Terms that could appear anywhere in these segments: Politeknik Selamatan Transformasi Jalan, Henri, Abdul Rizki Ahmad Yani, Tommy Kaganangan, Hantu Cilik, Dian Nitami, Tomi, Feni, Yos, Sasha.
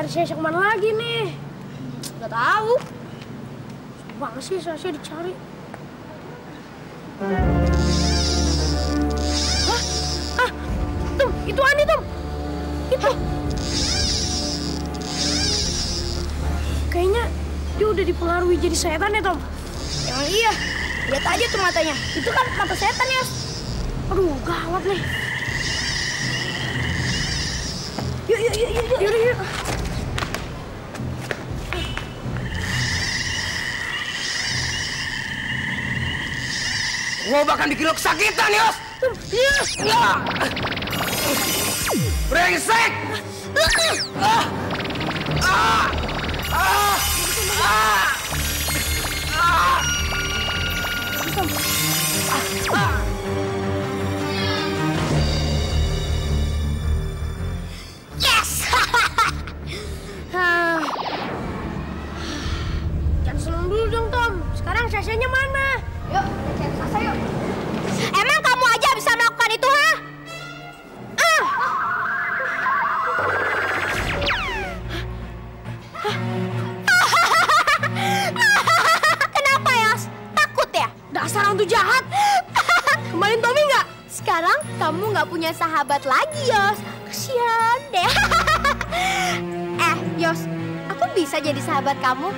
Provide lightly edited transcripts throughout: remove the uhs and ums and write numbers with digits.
nyari Sasha kemana lagi nih? Gak tahu. Bang sih Sasha dicari. Hah? Ah, Tom, itu Ani Tom. Itu. Kayaknya dia udah dipengaruhi jadi setan ya Tom. Emang iya. Lihat aja tuh matanya. Itu kan mata setan ya. Aduh, gawat nih. Yuk. Gua bakal bikin lo kesakitan, Yos! Brengsek! Sasha-nya mana? Yuk, kita cari Sasha yuk. Emang kamu aja bisa melakukan itu, ha? Kenapa, Yos? Takut ya? Dasar hantu jahat. Kemarin Tommy nggak? Sekarang kamu nggak punya sahabat lagi, Yos. Kesian deh. Yos, aku bisa jadi sahabat kamu.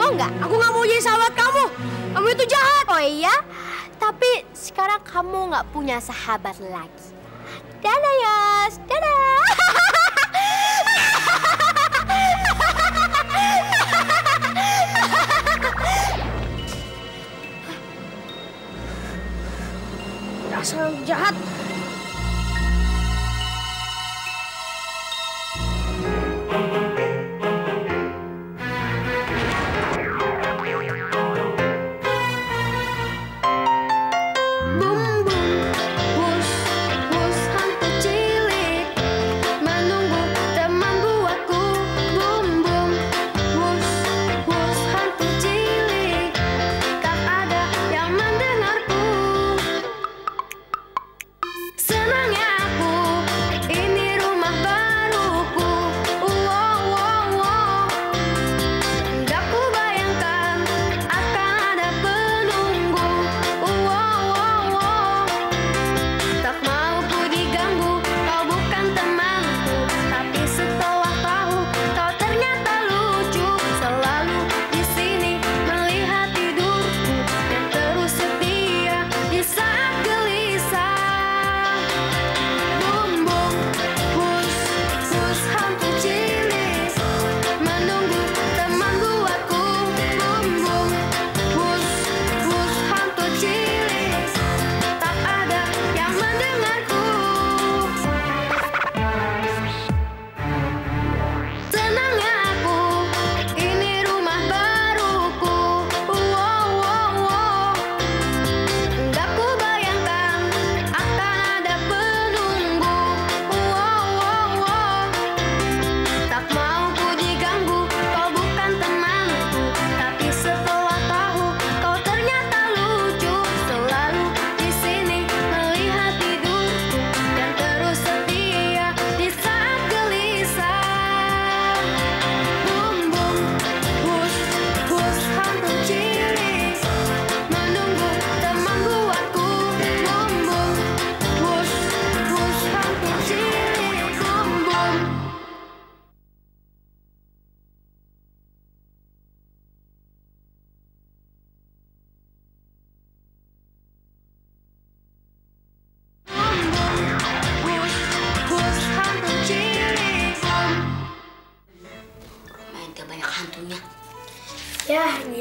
Mau nggak? Aku nggak mau jadi sahabat kamu. Kamu itu jahat. Oh iya? Tapi sekarang kamu nggak punya sahabat lagi. Dadah, Yos. Dadah. Dasar jahat.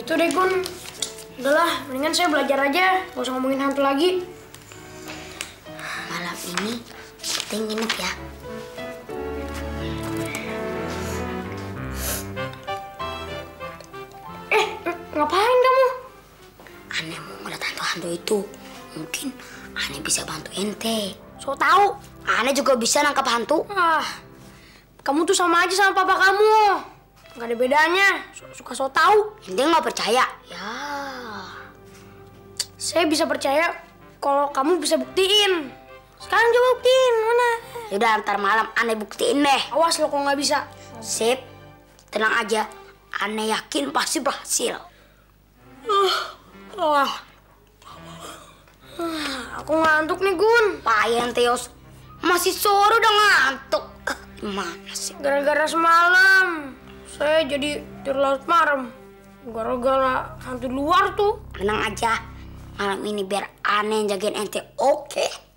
Itu deh, Kun. Udahlah, mendingan saya belajar aja. Gak usah ngomongin hantu lagi. Malam ini kita nginep ya. Ngapain kamu? Aneh mau ngeliat hantu-hantu itu. Mungkin Aneh bisa bantu ente. So tau, Aneh juga bisa nangkap hantu. Kamu tuh sama aja sama papa kamu. Gak ada bedanya, suka so tau. Ente nggak percaya? Ya. Saya bisa percaya kalau kamu bisa buktiin. Sekarang coba buktiin, mana? Yaudah, ntar malam Aneh buktiin deh. Awas lo kalau nggak bisa. Sip, tenang aja. Ane yakin pasti berhasil. Aku ngantuk nih, Gun. Payan, Teos. Masih sore udah ngantuk. Gimana sih? Gara-gara semalam, saya jadi tidur laut marem. Gara-gara hantu luar tuh. Tenang aja. Malam ini biar Ane yang jagain ente, oke?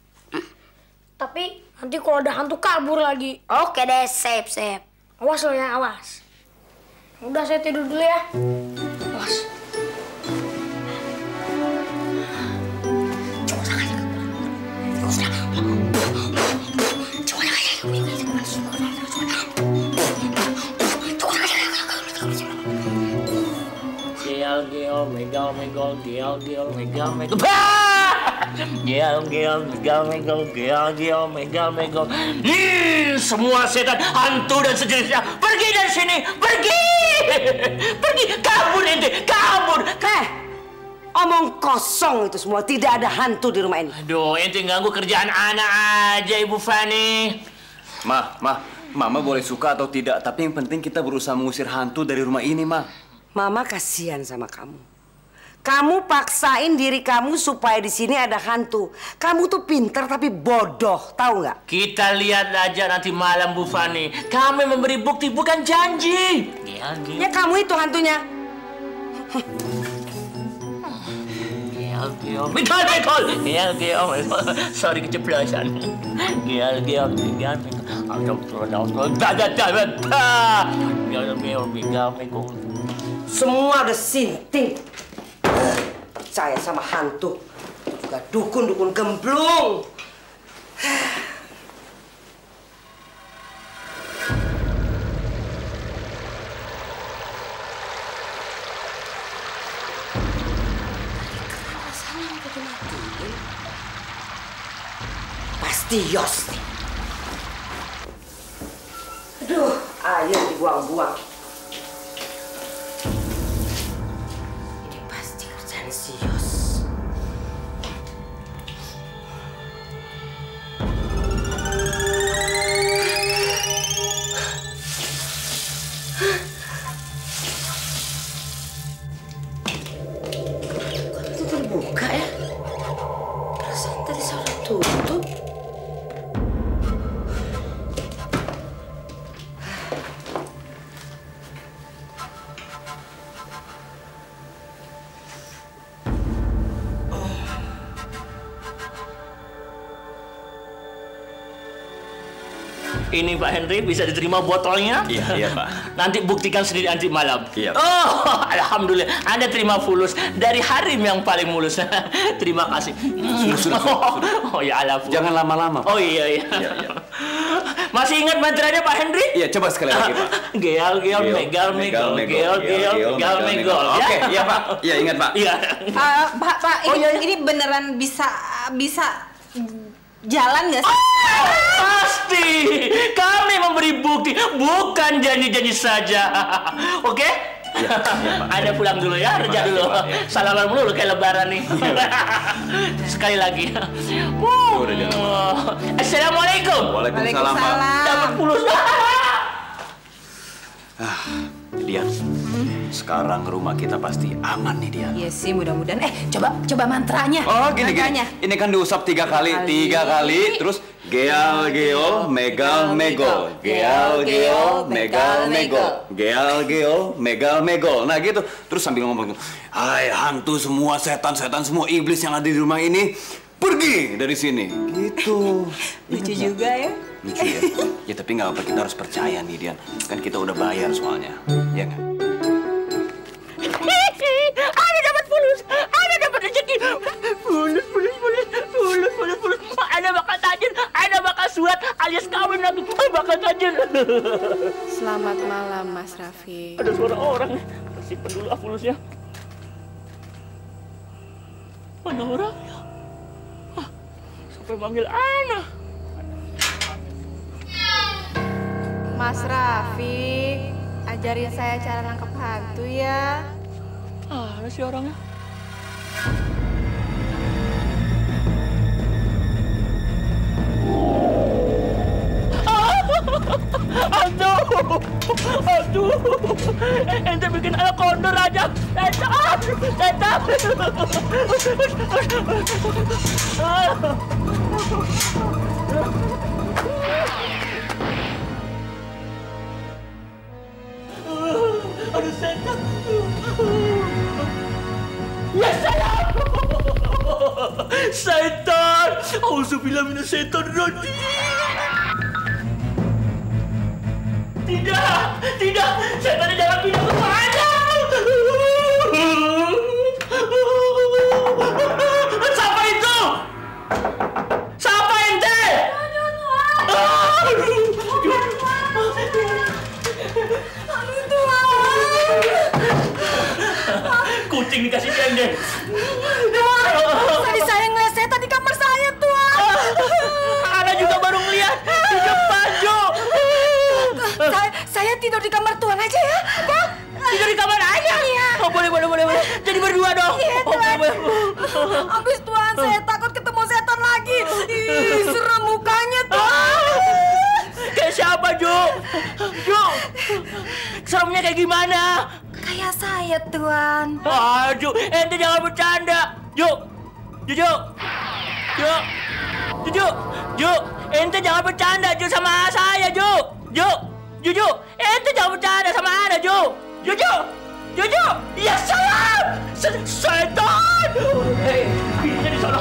Tapi nanti kalau ada hantu kabur lagi. Oke deh, safe, safe. Awas lo ya, awas. Udah, saya tidur dulu ya. Awas. Gel, megal, megal, gel, gel, megal, megal. Gel, gel, megal, megal, gel, gel, megal, megal. Semua setan, hantu dan sejenisnya, pergi dari sini, pergi, pergi, kabur ente, kabur. Omong kosong itu semua, tidak ada hantu di rumah ini. Aduh, ente ganggu kerjaan anak aja, Ibu Fani. Mama boleh suka atau tidak, tapi yang penting kita berusaha mengusir hantu dari rumah ini, Ma. Mama kasihan sama kamu. Kamu paksain diri kamu supaya di sini ada hantu. Kamu tuh pinter tapi bodoh, tahu nggak? Kita lihat aja nanti malam, Bu Fani. Kami memberi bukti bukan janji. Ya kamu itu hantunya. Gel. Sorry keceplosan. Gel. Semua udah sinting. Saya sama hantu, juga dukun-dukun gemblung. Pasti Yos nih. Aduh, ayo dibuang-buang. Ini Pak Henry, bisa diterima botolnya? Iya, Pak. Nanti buktikan sendiri nanti malam. Iya, Pak. Oh, alhamdulillah. Anda terima fulus dari Harim yang paling mulus. Terima kasih. Sudah. Oh, ya Allah. Jangan lama-lama, Pak. Oh, iya. Masih ingat mantranya, Pak Henry? Iya, coba sekali lagi, Pak. Geal, geal, megal, megal, geal, geal, megal, megal. Oke, iya, Pak. Iya, ingat, Pak. Iya. Pak, ini beneran bisa jalan nggak sih? Pasti! Kami memberi bukti, bukan janji-janji saja. Oke? Ya, Anda pulang dulu ya, kerja dulu. Salaman dulu kayak lebaran nih. Sekali lagi. Assalamualaikum. Waalaikumsalam. Dapat pulus. Dian, sekarang rumah kita pasti aman nih, Dian. Iya sih, mudah-mudahan. Coba mantranya. Oh, gini. Ini kan diusap 3 kali. Terus geal geo megal mego, geal geo megal mego, geal geo megal mego. Nah gitu. Terus sambil ngomong, hai hantu semua, setan-setan semua, iblis yang ada di rumah ini, pergi dari sini. Gitu. Lucu juga ya. Lucu ya? Ya tapi nggak apa, kita harus percaya nih, Dian. Kan kita udah bayar soalnya, ya nggak? Ada dapat fulus, ada dapat rezeki. Fulus. Ada bakal tajir, ada bakal surat alias kawin lagi. Bakal tajir. Selamat malam, Mas Raffi. Ada suara orang. Simpen dulu ah fulusnya. Mana orangnya? Ah, sampai panggil Ana. Mas Raffi, ajarin saya cara nangkep hantu ya. Ada si orangnya. Aduh, ente bikin anak kondor aja, setan. Ya salam. Setan. Auzubillah minas setan rajim. Tidak, setan di dalam pintu saya. Siapa itu? Siapa ente? Aduh, kucing dikasih ente. Tadi saya ngeliat setan di kamar saya, Tuan. Ana juga baru ngeliat di depan, Jo. Saya tidur di kamar Tuan aja ya. Apa? Tidur di kamar aja? Iya. Oh, boleh. Jadi berdua dong. Iya, Tuan. Abis Tuan, saya takut ketemu setan lagi. Ih, serem mukanya, Tuan. Kayak siapa, Jo? Jo, seremnya kayak gimana? Kayak saya, Tuan. Aduh, ente jangan bercanda. Jo, ente jangan bercanda, Jo, sama saya, Jo, ente jangan bercanda sama Ana, Jo. Ya salam, setan. Hei, pintunya di sana.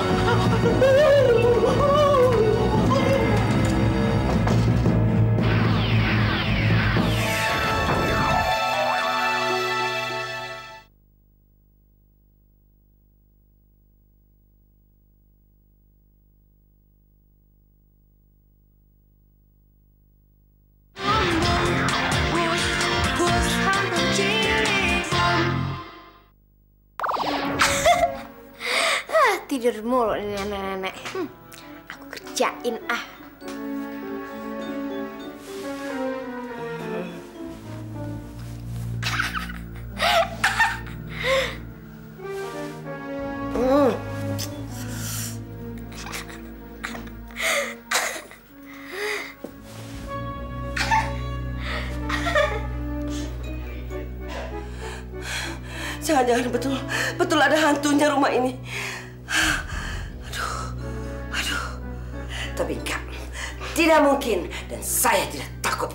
Tidur mulu nenek-nenek. Aku kerjain ah. Jangan-jangan betul ada hantunya rumah ini. Tapi enggak, tidak mungkin, dan saya tidak takut.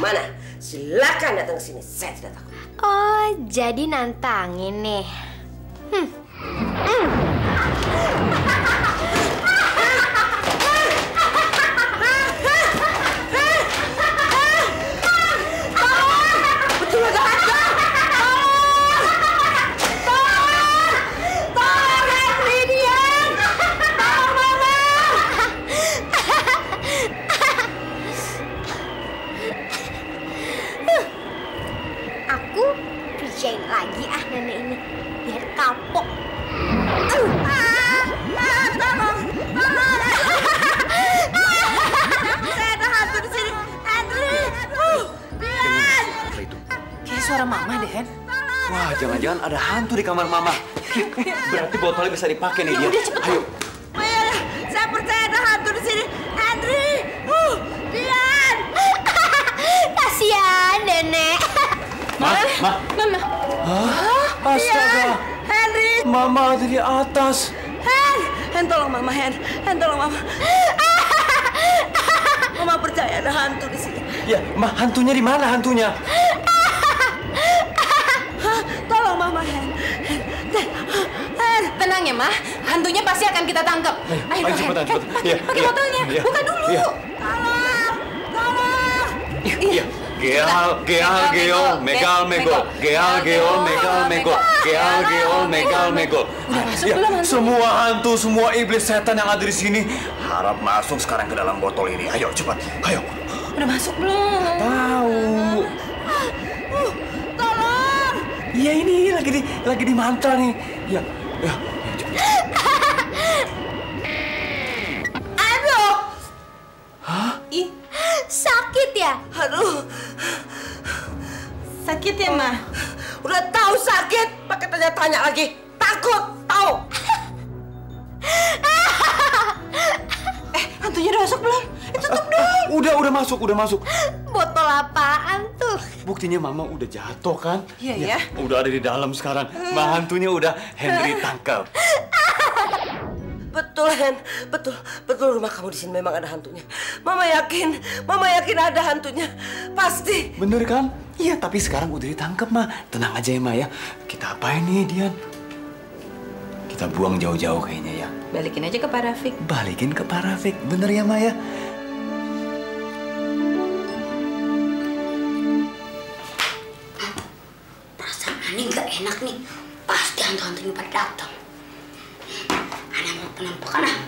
Mana? Silakan datang ke sini, saya tidak takut. Oh, jadi nantangin nih. Jangan-jangan ada hantu di kamar Mama. Berarti botolnya bisa dipakai nih dia. Ayo. Ayolah, saya percaya ada hantu di sini. Andri, Dian. Kasihan nenek. Mama. Hah? Astaga. Henry. Mama ada di atas. Hen, tolong Mama, Hen, tolong Mama. Mama percaya ada hantu di sini. Ya, Ma, hantunya di mana hantunya? Tenang ya, Ma. Hantunya pasti akan kita tangkap. Ayo, cepetan. Pakai botolnya. Buka dulu. Tolong. Iya. Geal, Megol. Semua hantu, semua iblis setan yang ada di sini harap masuk sekarang ke dalam botol ini. Ayo, cepat. Ayo. Udah masuk belum? Tahu. Tolong. Iya, ini lagi di mantra nih. Iya. Aduh. Hah? Ih, sakit ya? Aduh. Sakit ya, Ma? Udah tahu sakit, pakai tanya-tanya lagi. Takut, tahu. Hantunya udah masuk belum? Tutup dong. Udah masuk. Botol apaan tuh? Buktinya Mama udah jatuh kan? Iya. Udah ada di dalam sekarang. Mbak hantunya udah Henry tangkap. Betul, Hen. Betul rumah kamu di sini memang ada hantunya. Mama yakin ada hantunya. Pasti. Bener kan? Iya, tapi sekarang udah ditangkap, Ma. Tenang aja ya, Ma ya. Kita apain nih, Dian? Kita buang jauh-jauh kayaknya ya. Balikin aja ke Pak Rafiq. Balikin ke Pak Rafiq. Bener ya, Ma ya? Perasaan Ani nggak enak nih. Pasti hantu-hantunya pada datang. Ana mau penampakan ah.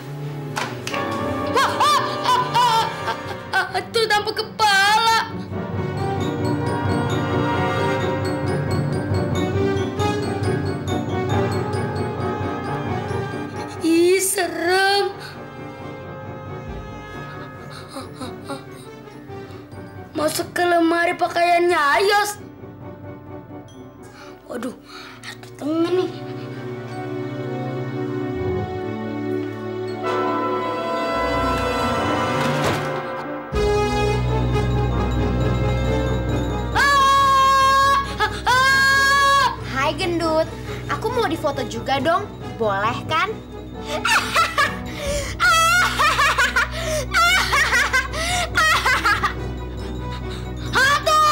Itu tampak kepala. Ih, serem. Masuk ke lemari pakaiannya Ayos. Waduh, ada temen nih. Aku mau difoto juga dong, boleh kan? Hantu!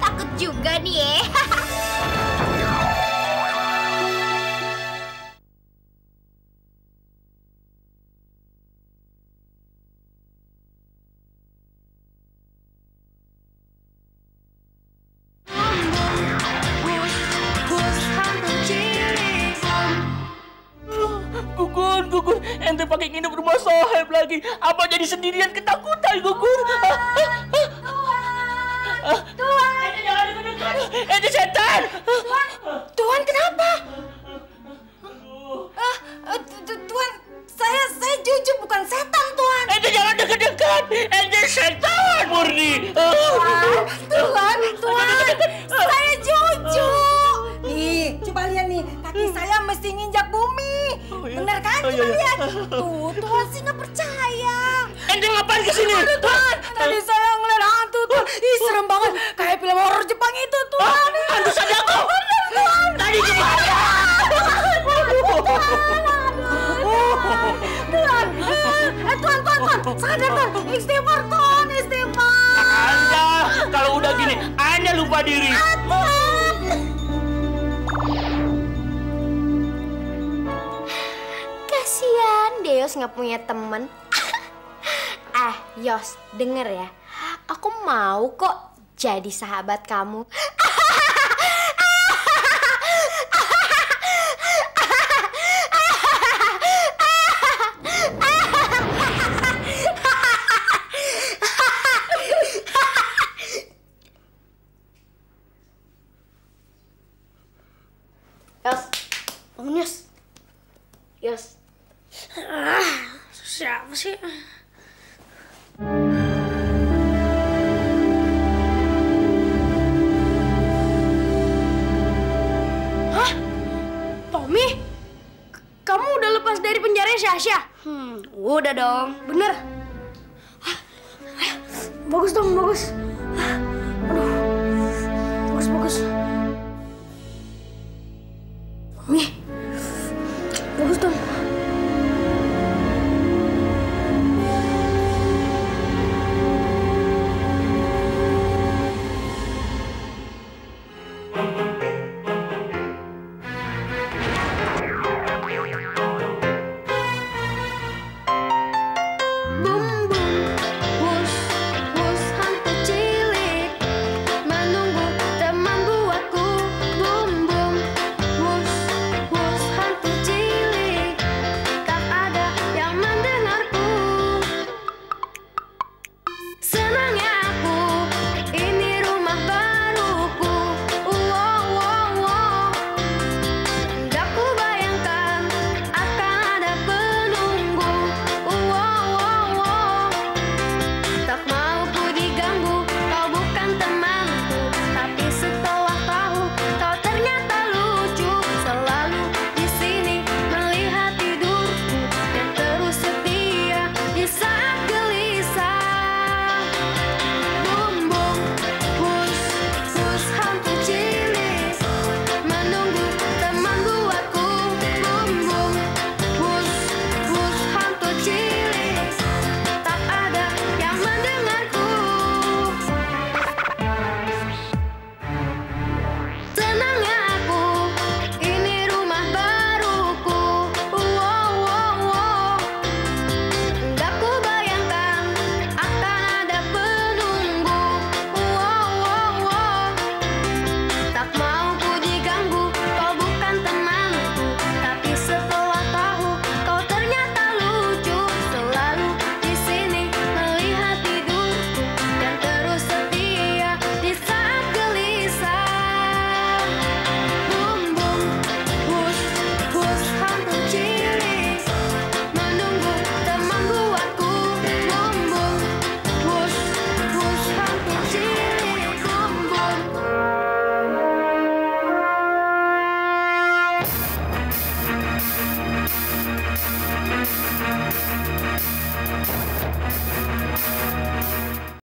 Takut juga nih ya. Ente pakai nginep rumah Soheb lagi. Apa jadi sendirian ketakutan, Gugur? Tuan! Ente jangan dekat-dekat! Ente setan! Tuan, kenapa? Tuan, saya jujur bukan setan, Tuan. Ente jangan dekat-dekat! Ente setan, murni! Tuan! Saya jujur! Nih, coba lihat nih. Kaki saya mesti nginjak bumi. Bener kan? Coba lihat. Tuh, Tuhan sih nggak percaya. Ente ngapain kesini? Aduh, Tuhan. Tadi saya ngeliat hantu, Tuhan. Ih, serem banget. Kayak film horor Jepang itu, Tuhan. Hantu Sadako. Bener, Tuhan. Tadi cuma ada. Tuhan. Sadar, Tuhan. Istighfar, Tuhan. Istighfar. Anda, kalau udah gini, Anda lupa diri. Kasian, Deos nggak punya temen. Yos, denger ya. Aku mau kok jadi sahabat kamu. Yos, bangun Yos. Yos. Siapa sih? Hah? Tommy? Kamu udah lepas dari penjara Syasha? Udah dong. Bener? Bagus dong, bagus. Aduh. Bagus. Tommy. Bagus dong. Bum bum, bus hantu cilik.